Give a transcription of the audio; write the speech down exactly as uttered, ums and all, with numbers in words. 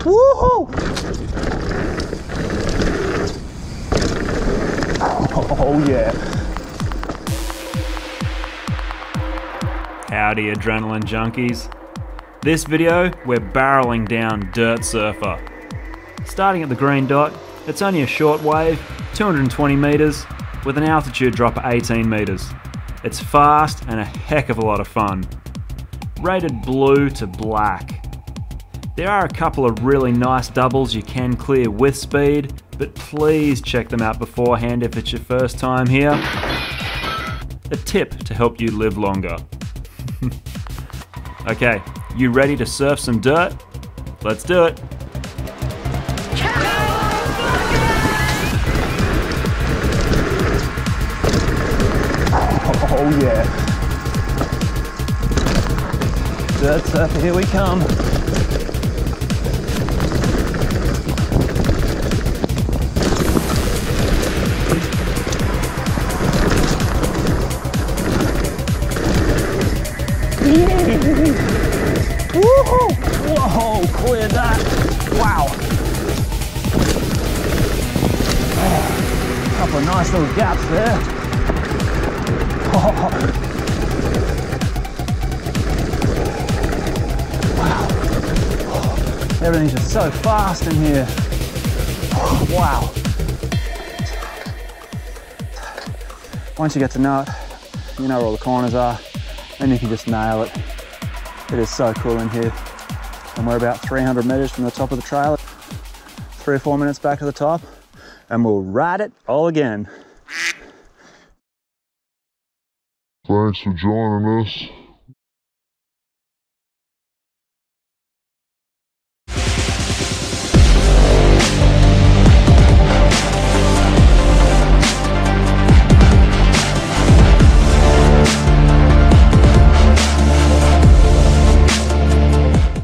Woohoo! Oh yeah. Howdy adrenaline junkies. This video, we're barreling down Dirt Surfer. Starting at the green dot, it's only a short wave, two hundred twenty meters, with an altitude drop of eighteen meters. It's fast and a heck of a lot of fun. Rated blue to black. There are a couple of really nice doubles you can clear with speed, but please check them out beforehand if it's your first time here. A tip to help you live longer. Okay, you ready to surf some dirt? Let's do it. Oh yeah. Dirt surfer, here we come. Woohoo! Whoa, clear that! Wow! Oh, couple of nice little gaps there. Oh. Wow! Oh, everything's just so fast in here. Oh, wow! Once you get to know it, you know where all the corners are, and you can just nail it. It is so cool in here. And we're about three hundred meters from the top of the trail. Three or four minutes back to the top, and we'll ride it all again. Thanks for joining us.